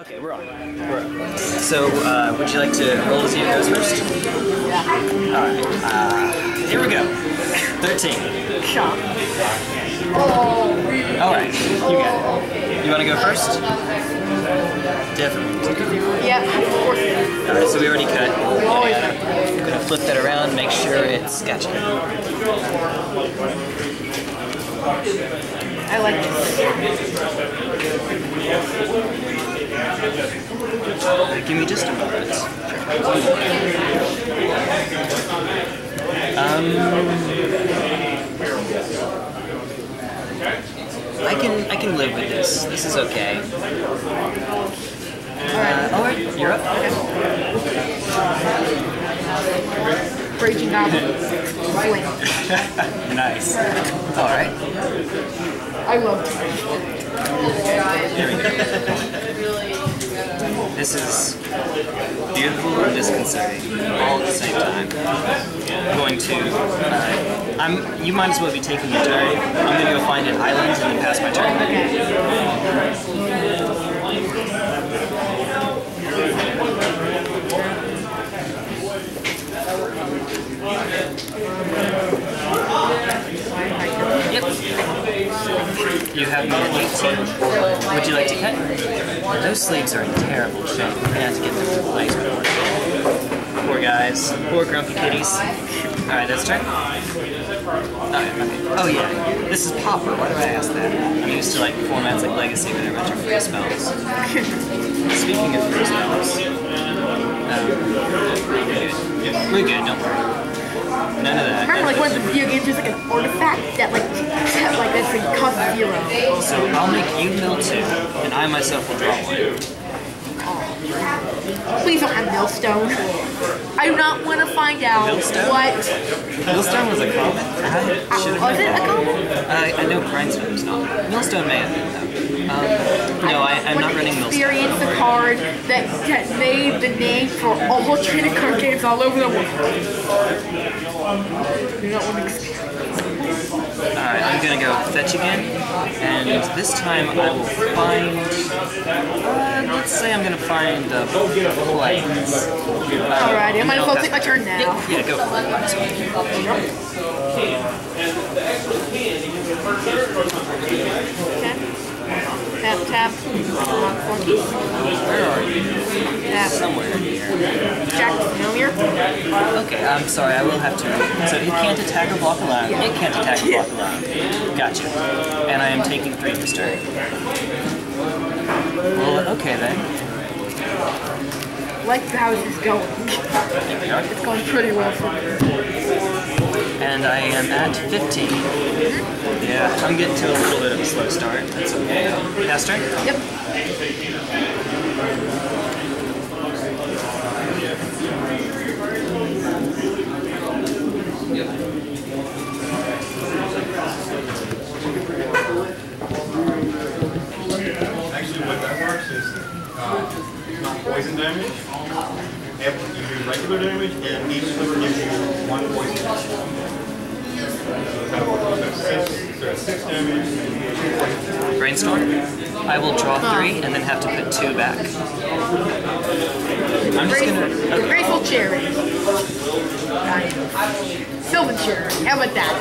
Okay, we're on. So, would you like to roll as you goes first? Yeah. Alright. Here we go. 13. Shock. Alright, you got it. You want to go first? Definitely. Yeah, of course. Alright, so we already cut. I'm going to flip that around, make sure it's gotcha. I like it. Give me just a moment. I can live with this. This is okay. Alright, you're up. Okay. Raging Goblins. Nice. Alright. I love it. This is beautiful and disconcerting all at the same time. I'm going to... you might as well be taking your turn. I'm going to go find an island and then pass my turn. Yep. You have me at 18. Would you like to cut? Those sleeves are in terrible shape. I'm gonna have to get them to laser. Poor guys. Poor grumpy kitties. Alright, that's turn. Oh yeah. This is Pauper. Why did I ask that? I'm used to like formats like Legacy where there are a bunch of free spells. Speaking of free spells. We're good, don't worry. None of that. Kind of like one of the video games, just like an artifact that that's like cost zero. So I'll make you mill two, and I myself will draw one. Oh. Please don't have Millstone. I do not want to find out Millstone? What. Millstone was a common. Was it a common? I know Brainstorm is not. Millstone may have been, though. No, I'm not running Millstone. Experience the card that made the name for all trading card games all over the world. You don't want to experience. Alright, I'm gonna go fetch again, and this time I will find. Let's say I'm gonna find the planes. Alright, I might as well take my turn now. Yeah, go for it. Okay. Tap, tap. Where are you? Tap. Somewhere here. Jack, familiar? Okay, I'm sorry, I will have to. So it can't attack or block alone. Yeah. It can't attack or block alone. Gotcha. And I am taking 3 for stir. Well, okay then. Like how this is going. There we are. It's going pretty well for me. And I am at 15. Yeah, I'm getting to a little bit of a slow start. That's okay. Pass turn? Yep. Actually, what that works is not poison damage. If you do regular damage, and each slipper gives you 1 poison damage. So that's 6 damage, and 2 poison. Brainstorm. I will draw 3 and then have to put 2 back. I'm just gonna. Okay. Grateful Cherry. Sylvan Cherry. How about that?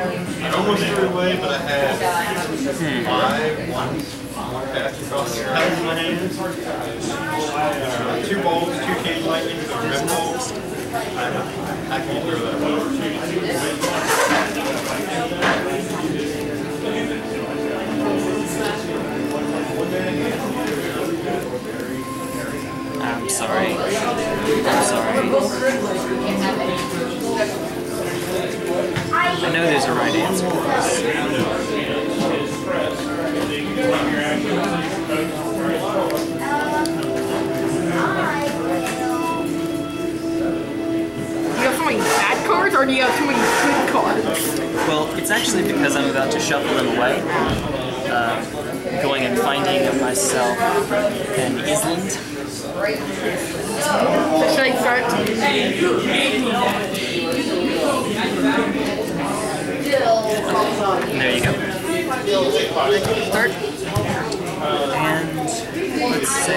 I almost threw it away, but I had 5 ones. Two bolts, 2 cane lightnings, a red bolt. I can't throw that one. I'm sorry. I know there's a right answer for us. turning out too many good cards. Well, it's actually because I'm about to shuffle them away. Going and finding myself an Island. Should I start? There you go. Start. And let's say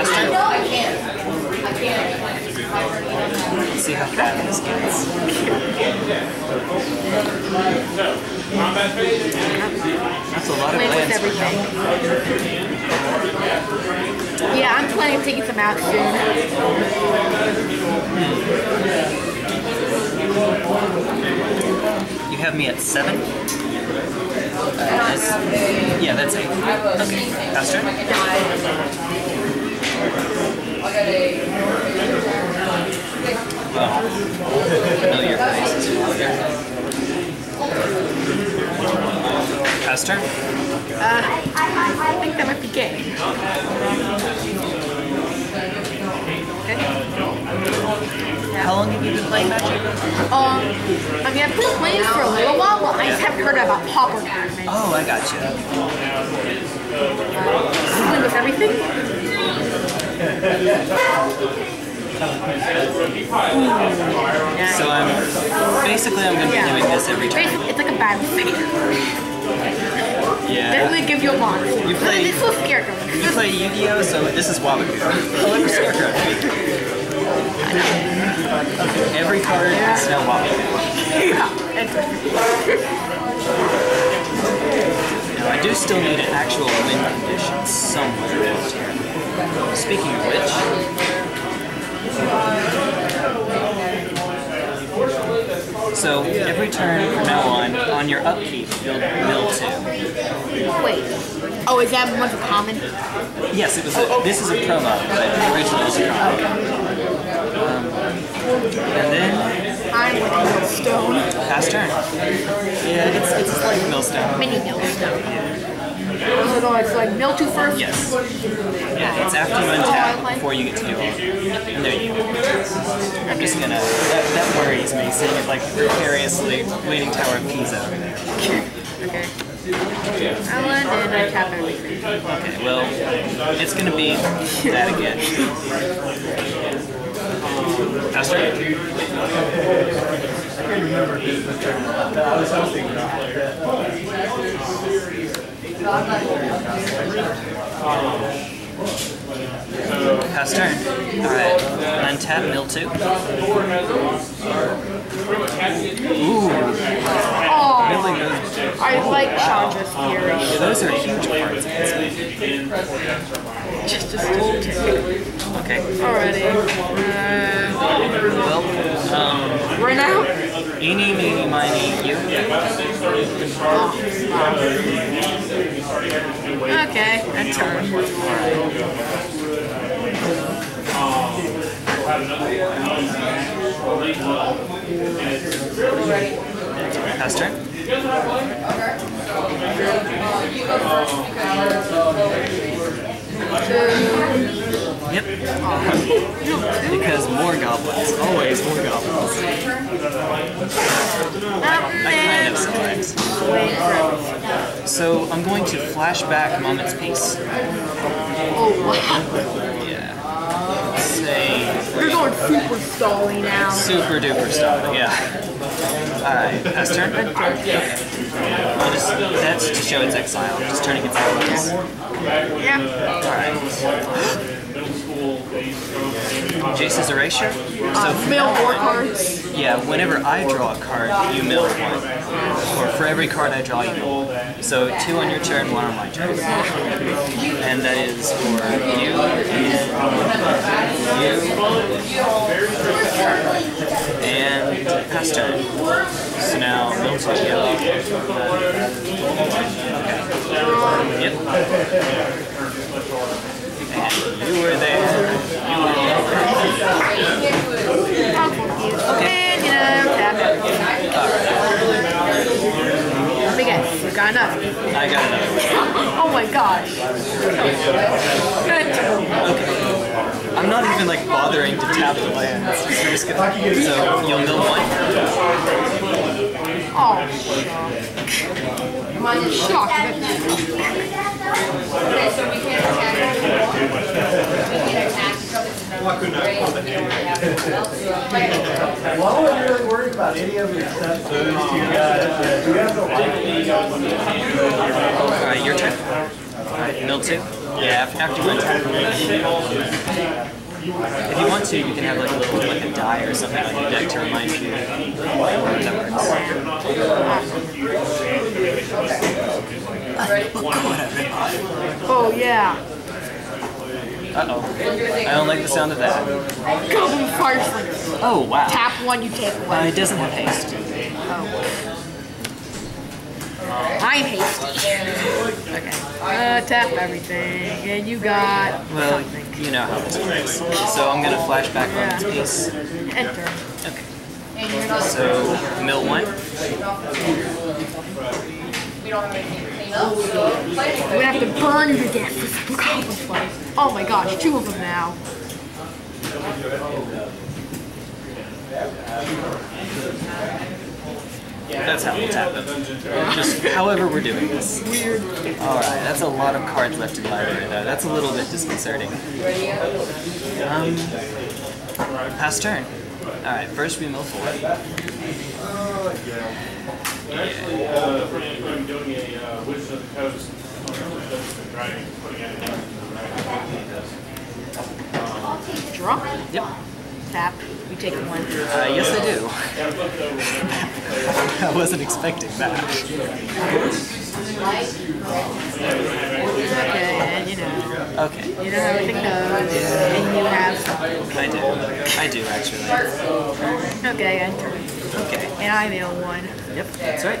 let's see how bad this gets. That's a lot of lands. Everything. Yeah, I'm planning on taking some out soon. You have me at 7? Yeah, that's 8. Okay, faster. Well, familiar faces. Faster? I think that might be gay. How long have you been playing Magic? I mean, I've been playing for a little while, but I just haven't heard about Pauper tournaments. Oh, I got you. Play with everything? So I'm going to be doing this every turn. It's like a bad figure. Yeah. Definitely give you a lot. You play, this was Scarecrow. You play Yu-Gi-Oh, so this is Wabagoo. However, Scarecrow. Every card is now Wabagoo. Now, I do still need an actual win condition somewhere out here. Speaking of which... So, every turn from now on your upkeep, you'll mill 2. Wait. Oh, is that much common? Yes, it was. This is a promo, but the original is a common. And then... I'm with Millstone. Past turn. Yeah, it's like Millstone. Mini Millstone. Yeah. So it's like mill 2 first? Yes. Yeah, it's after you untap, before you get to do it. And there you go. I'm just gonna, that worries me, seeing it like precariously leaning Tower of Pisa over there. Okay. Island and I tap everything. Okay, well, it's gonna be that again. Faster? I can't remember this turn. I was hoping not later. Pass turn. Alright. Untap, mill 2. Ooh. Oh. I like Chandra's Fury. Yeah, those are huge cards. Just a stool tick. Okay. Alrighty. Well, we're now? Eeny, meeny, miny, you. Oh. Okay, and turn. Alright. Pass turn. Yep. Because more goblins. Always more goblins. I kind of sometimes. So I'm going to flash back Moment's Peace. Oh wow. Yeah. We're going super stally now. Super duper stally, yeah. Alright, pass turn. Okay. That's to show its exile. Just turning its allies. Yeah. Alright. Jace's Erasure. Mill 4 cards. Yeah, whenever I draw a card, you mill 1. Or for every card I draw, you mill 1. So 2 on your turn, 1 on my turn. And that is for you. And pass turn. So now mill 2 yellow. Okay. Yep. And you were there. You were there. Okay. And tap. Alright. Let me guess. You got another. I got another one. Oh my gosh. Good. Okay. I'm not even like bothering to tap the lands. We're just gonna, so you'll mill one. Oh. I'm shocked. Okay, so we can't attack. Why would I really worry about any of your steps? You guys don't like me. Alright, your turn. Alright, mill two. Yeah, after you attack. If you want to, you can have like a little like a die or something on your deck to remind you that works. Oh yeah. Uh-oh. I don't like the sound of that. Goblin Fireslinger. Oh wow. Tap one, you take one. It doesn't have haste. Oh. I'm hasty. Okay. Tap everything, and you got. Well, something. You know how this works. So I'm gonna flash back on this piece. Enter. Okay. So mill one. We have to burn you again for some goblin fight. Oh my gosh, two of them now. That's how we'll tap them. Just however we're doing this. Weird. Alright, that's a lot of cards left in the library though. That's a little bit disconcerting. Pass turn. Alright, first we mill four. Draw? Yep. Tap. We take one. Yes, I do. I wasn't expecting that. Okay, and you know. Okay. You know everything goes, and you have something. I do. I do, actually. Okay, enter. Okay. And I mail one. Yep, that's right.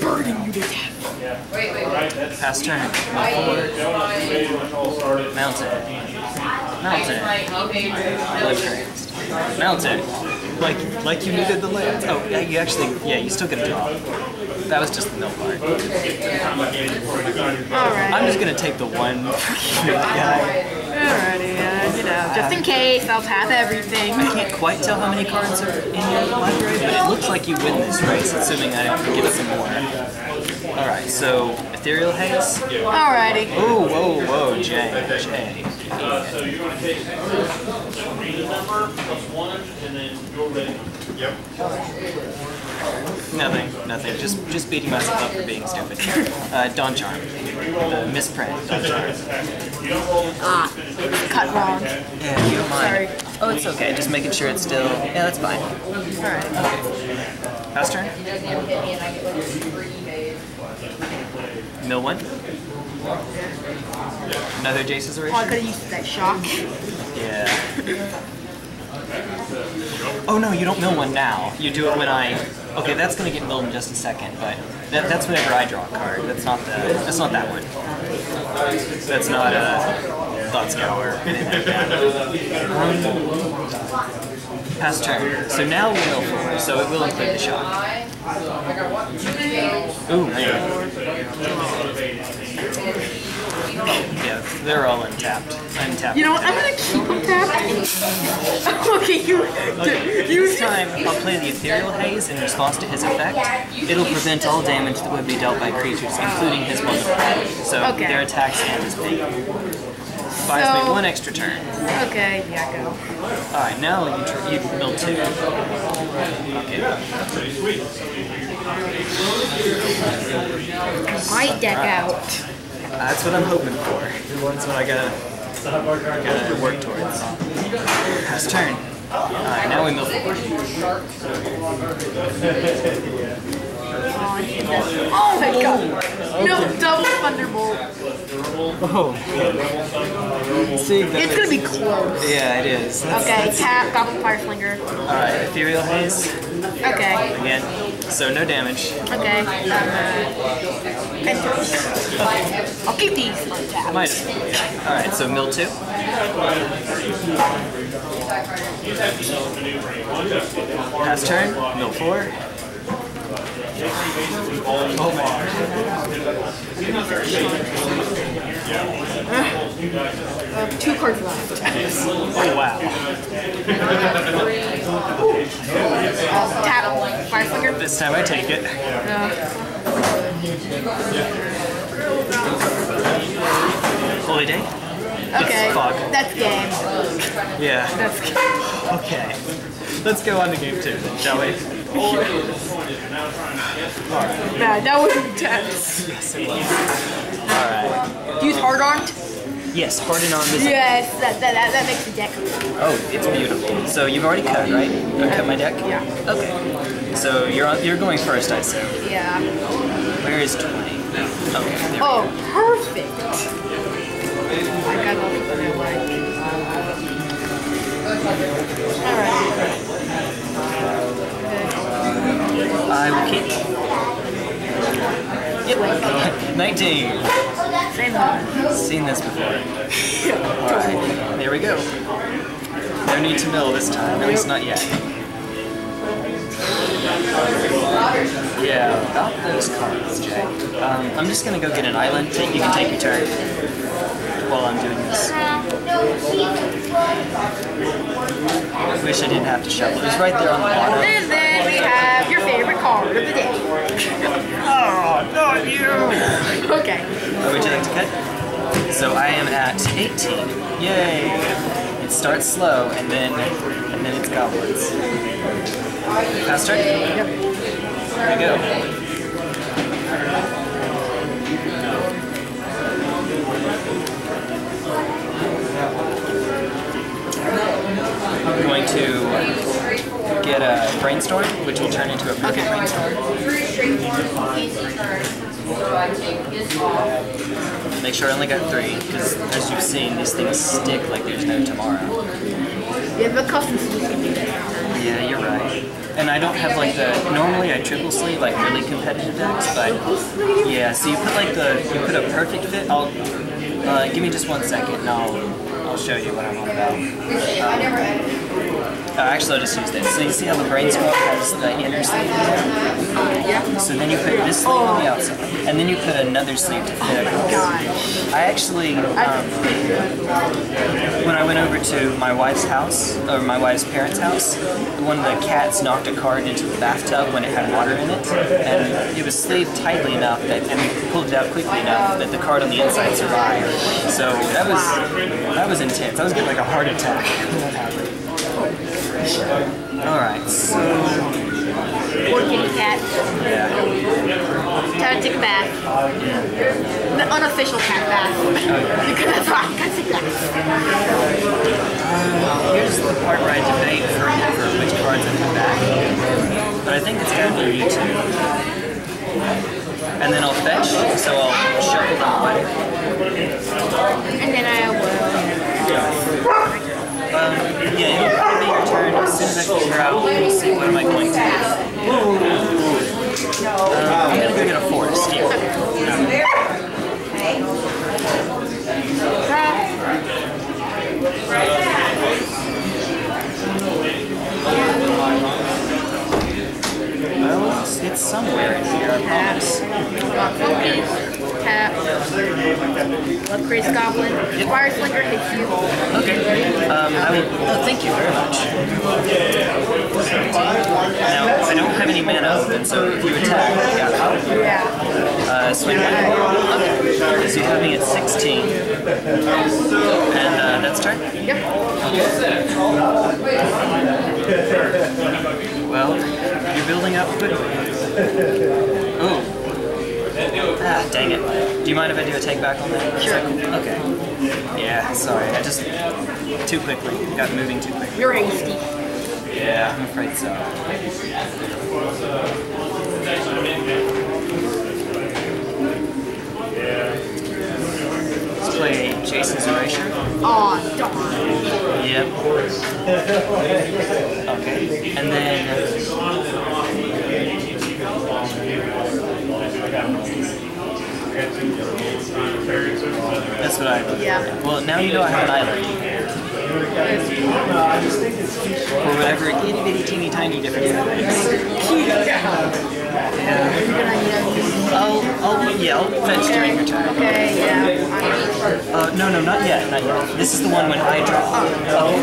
Burning you to death. Wait. Pass turn. Mountain. Like you needed the land. Oh, yeah, you actually, yeah, you still get a draw. That was just the mill part. Alright. I'm just gonna take the one guy. Alrighty, you know, just in case, I'll tap everything. I can't quite tell how many cards are in your library, but it looks like you win this race, assuming I don't get some more. Alright, so Ethereal Haze? Alrighty. Oh, whoa, Jay. So you're going to take the reading number plus one, and then you're ready. Yep. Nothing. Just beating myself up for being stupid. Dawn Charm. The misprint. Dawn Charm. Cut wrong. Yeah, you don't mind. Sorry. Oh, it's okay. Just making sure it's still... Yeah, that's fine. Alright. Okay. Pass turn? Mill one. Another Jace's Erasure. Oh, I could have used that shock. Yeah. Oh no, you don't mill one now. You do it when I... Okay, that's going to get milled in just a second, but that's whenever I draw a card. That's not that one. That's not a Thought Scour. Past turn. So now we mill four, so it will include the shock. Ooh, yeah, they're all untapped. You know what? I'm gonna keep them tapped. Okay, this time I'll play the Ethereal Haze in response to his effect. It'll prevent all damage that would be dealt by creatures, including his one. So their attacks and his pain. Buys me one extra turn. Okay, yeah, go. Alright, now you build two. Okay. My deck out. That's what I'm hoping for. That's what I gotta work towards. Pass turn. Alright, now we move forward. Oh my god! No, double Thunderbolt! Oh. See, it's gonna be close. Yeah, it is. That's tap, Goblin Fireslinger. Alright, Ethereal Haze. Okay. Again, so no damage. Okay. I'll keep these on tap. Might as well. Alright, so mill two. Pass turn? No, four. Oh my. Two cards left. Oh wow. Tap. Fireflinger. This time I take it. Holy Day? Okay. It's Fog. That's game. Yeah. That's game. Okay. Let's go on to game two, then, shall we? Alright. Man, that was intense. Yes, it was. Alright. Use hard-armed? Yes, harden on this. Yes, that makes the deck. Oh, it's beautiful. So you've already cut, right? I cut my deck? Yeah. Okay. So you're going first, I see. Yeah. Where is 20? Okay. Oh, perfect. I got all the other ones. Alright. I will keep. Yep. 19. Same one. Seen this before. Alright, there we go. No need to mill this time, at least not yet. Yeah, about those cards, Jay. I'm just gonna go get an island. You can take your turn while I'm doing this. I wish I didn't have to shuffle. It was right there on the bottom. And then we have your favorite card of the day. Oh, not you! Okay. Would you like to cut? So I am at 18. Yay! It starts slow, and then it's goblins. Pass turn? Yep. There we go. I'm going to get a Brainstorm, which will turn into a perfect Brainstorm. Make sure I only got 3, because as you've seen, these things stick like there's no tomorrow. Yeah, but custom sleep can do that. Yeah, you're right. And I don't have like the, normally I triple sleeve like really competitive decks, but yeah, so you put like the, you put a perfect fit, I'll, give me just 1 second and I'll show you what I'm on about. Actually, I'll just use this. So you see how the Brainstorm has the inner sleeve there? Yeah. So then you put this sleeve on the outside, and then you put another sleeve to fit across. Oh my gosh. I actually, when I went over to my wife's house, or my wife's parents' house, one of the cats knocked a card into the bathtub when it had water in it, and it was sleeved tightly enough that, and we pulled it out quickly enough that the card on the inside survived. So that was intense. I was getting like a heart attack when that happened. Alright, so... Poor kitty cat. Yeah. Time to take a bath. Yeah. The unofficial cat bath. You could have rocked cats a glass. Here's the part where I debate forever which cards I put back. But I think it's going to be you two. And then I'll fetch, so I'll shuffle them away. And then I will... Yeah. Yeah, it'll probably be your turn. As soon as I figure out, we'll see what am I going to do. I'm going to go get a forest here. Well, it's somewhere in here, I promise. Tap. Upgrades Goblin. Fire Flicker hits you. Okay. Oh, thank you very much. Now, I don't have any mana, and so if you attack, I got out. Yeah. Swing one. Okay. So you have me at 16. And that's turn? Yep. Okay. Well, you're building up quickly. Ooh. Ah, dang it. Do you mind if I do a take back on that? Sure. Okay. Yeah, sorry. I just... Too quickly. Got moving too quickly. You're angsty. Yeah, I'm afraid so. Let's play Jace's Erasure. Aw, darn. Yep. Okay. And then... That's what I... Yeah. Well, now you know I have an island. For whatever itty bitty teeny tiny difference that makes. Yeah. I'll fetch during your turn. Okay, yeah. No, not yet, not yet. This is the one when I draw. Oh.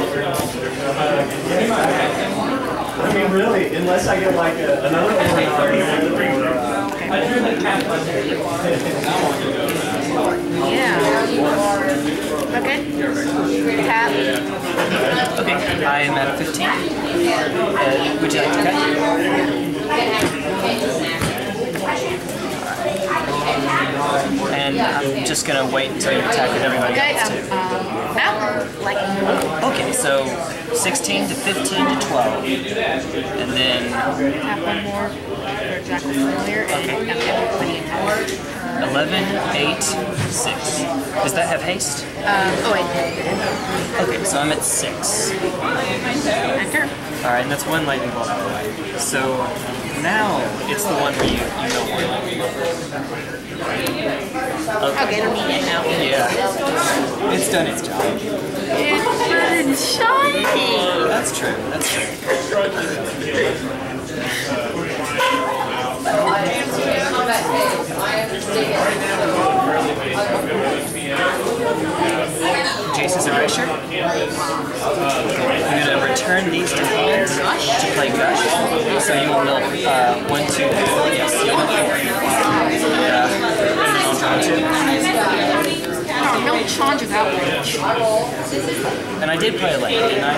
I mean, really, unless I get like another one. Yeah. Okay. Tap. Okay, I am at 15. Would you like to cut? And I'm just going to wait until you attack with everybody else too. Okay, so 16 to 15 to 12. And then... Have one more for Jack familiar, and I'm getting 20 more. 11, 8, 6. Does that have haste? Okay, so I'm at 6. Alright, and that's one lightning bolt out of the way. So now it's the one where you know one lightning bolt. Okay, it'll be it now. Yeah. It's done its job. It's shiny! That's true, that's true. Jace's Erasure. I'm going to return these to hand to play Gush. So you will mill 1, 2, 3, yes, you will mill 4. Oh, no Chandra's out there. And I did play a lane, didn't I?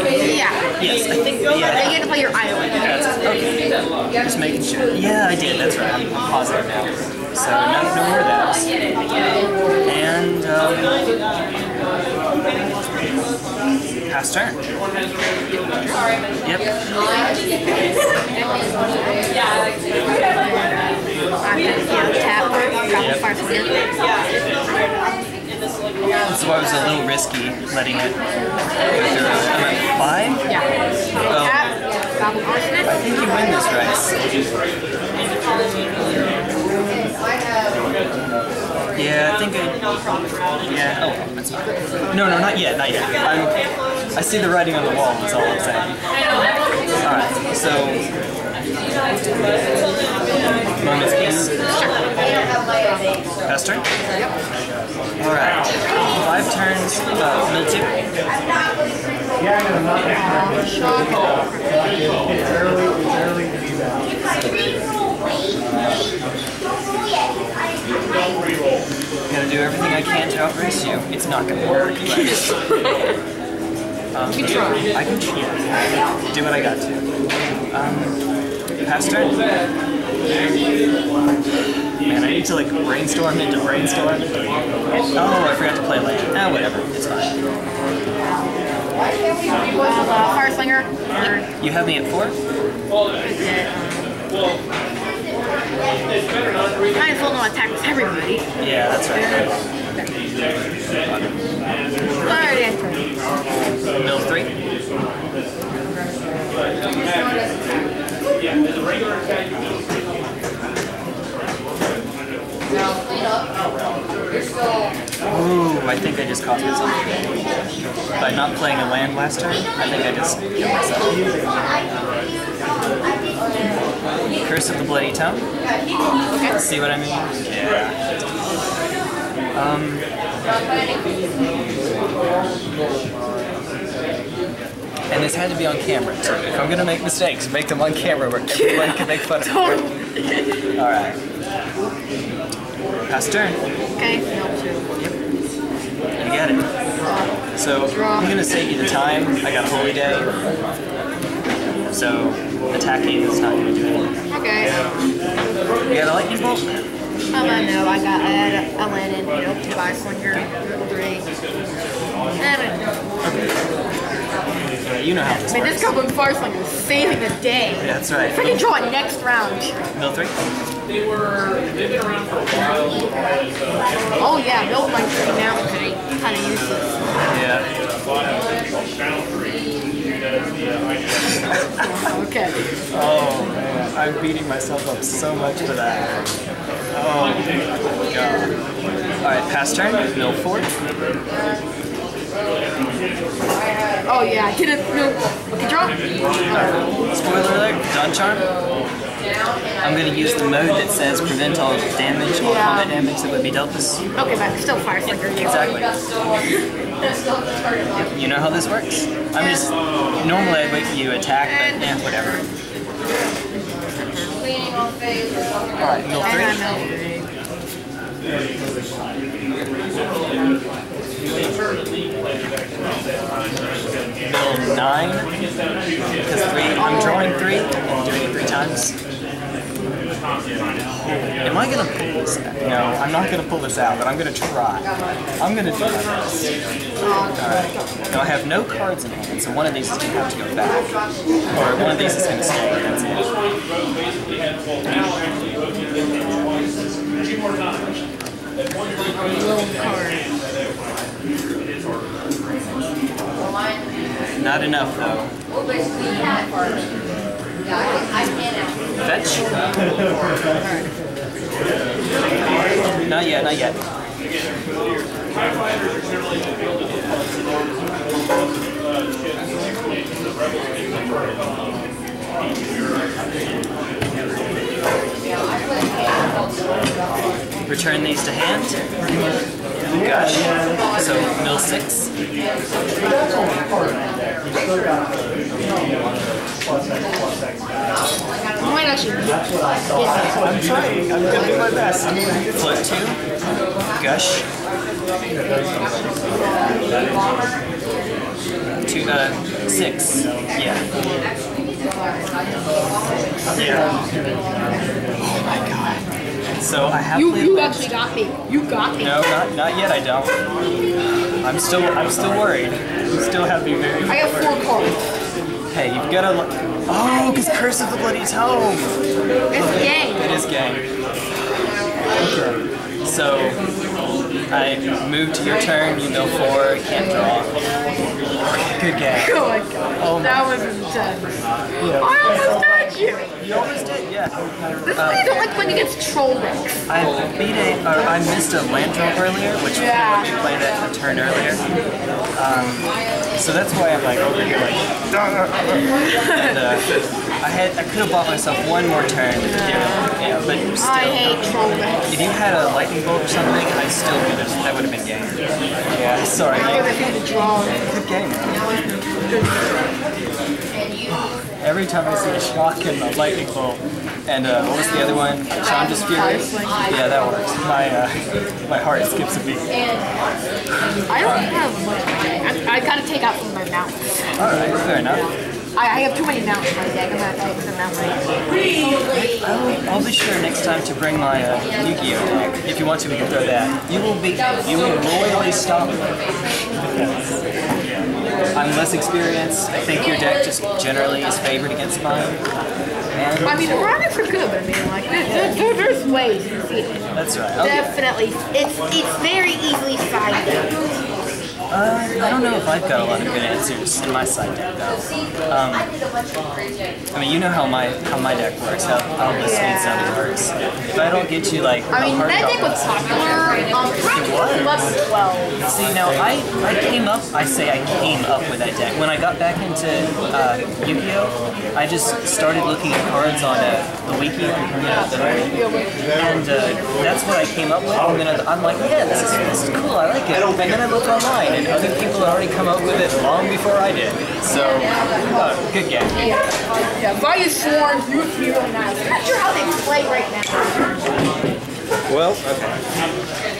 Yeah. Yes, I think, yeah. You had to play your Island. Okay. Just making sure. Yeah, I did, that's right. I'm positive now. So, no more of that. And, pass turn. Yep. Yeah. So I was a little risky letting it go through. I'm at 5? Yeah. I think you win this race. Yeah, I think I... Yeah, oh, that's fine. No, not yet, not yet. I see the writing on the wall, that's all I'm saying. Alright, so... Moment's Peace. Best turn? Yep. Alright. 5 turns, mill 2. I'm gonna do everything I can to outrace you. It's not gonna work. I can try. Do what I got to. Pass turn? Man, I need to like brainstorm into brainstorm. Oh, I forgot to play late. Ah, whatever. It's fine. Fireslinger. You have me at 4? Might as well not attack with everybody. Yeah, that's right. Mill 3. Yeah, there's a regular attack. Ooh, I think I just cost myself. By not playing a land last turn, I think I just killed myself. Curse of the Bloody Tome? See what I mean? Yeah. And this had to be on camera, so if I'm gonna make mistakes, make them on camera where everyone can make fun of me. Alright. Pass turn. Okay. Yep. You got it. So, I'm gonna save you the time. I got Holy Day. So, attacking is not gonna do anything. Okay. You got a Lightning Bolt? No, I went in, to buy Slinger, 3. Okay. You know how this works. This Goblin Fireslinger is saving the day. Yeah, that's right. Freaking draw it next round. Mill 3? They've been around for a while. Oh yeah, mill like 3 now is kind of useless. Yeah. Okay. Oh man, I'm beating myself up so much for that. Oh my god. Alright, pass turn, mill 4. Oh yeah, hit it, mill. Okay, draw. Spoiler alert, Dawn Charm. I'm going to use the mode that says prevent all damage or combat damage that would be dealt this. Okay, but still Fire Flicker. Exactly. You know how this works? I'm just, normally I'd wait for you to attack, but yeah, whatever. Alright, mill 3. Mill 9, because I'm drawing 3, I'm doing it 3 times. Am I going to pull this out? No, I'm not going to pull this out, but I'm going to try. I'm going to do that first. Alright. Now I have no cards in hand, so one of these is going to have to go back. Or one of these is going to stay. That's it. Not enough, though. Fetch? Not yet, not yet. Return these to hand. Gosh. So, mill 6. Oh my gosh, I'm trying. I'm gonna do my best. Float 2. Gush. 6. Yeah. Oh my god. So I have you actually got me. You got me. No, not yet. I don't. I'm still worried. You still have me very. I have 4 cards. Hey, you've got to look. Oh, because Curse of the Bloody Tome. It's gay. It is gay. So I move to your turn. You mill 4. Can't draw. Good game. Oh my god. Oh my that was intense. Yeah. I almost died you. You almost did, yeah. This is why I don't like when you get troll decks. I missed a land drop earlier, which we played it a turn earlier. So that's why I'm like over here like. And I could have bought myself one more turn. Yeah, but still. I hate troll decks. If you had a lightning bolt or something, I still would have. That would have been game. Yeah, sorry. I would have had to draw. Good game. Every time I see a Shock and a Lightning Bolt, and what was the other one? Chandra's Fury? Yeah, that works. My heart skips a beat. I don't have much. I've got to take out some of my mounts. Alright, fair enough. I have too many mounts in my deck. I'm going to take some out my deck. I'll be sure next time to bring my Yu-Gi-Oh deck. If you want to, we can throw that. You will loyally stop it. I'm less experienced. I think your deck just generally is favored against mine. And I mean, the products are good, but I mean, like, there's ways to see it. That's right. Definitely. It's very easily side deck. I don't know if I've got a lot of good answers in my side deck, though. I mean, you know how my deck works, how the sweet sound works. If I don't get you, like, I mean, that deck was popular. It was. See, now, I came up with that deck. When I got back into Yu-Gi-Oh, I just started looking at cards on the wiki, and that's what I came up with. And then I'm like, yeah, this is cool, I like it. And then I looked online, and other people had already come up with it long before I did. So, good game. Yeah, by your sworn, you and I. I'm not sure how they play right now. Well, okay.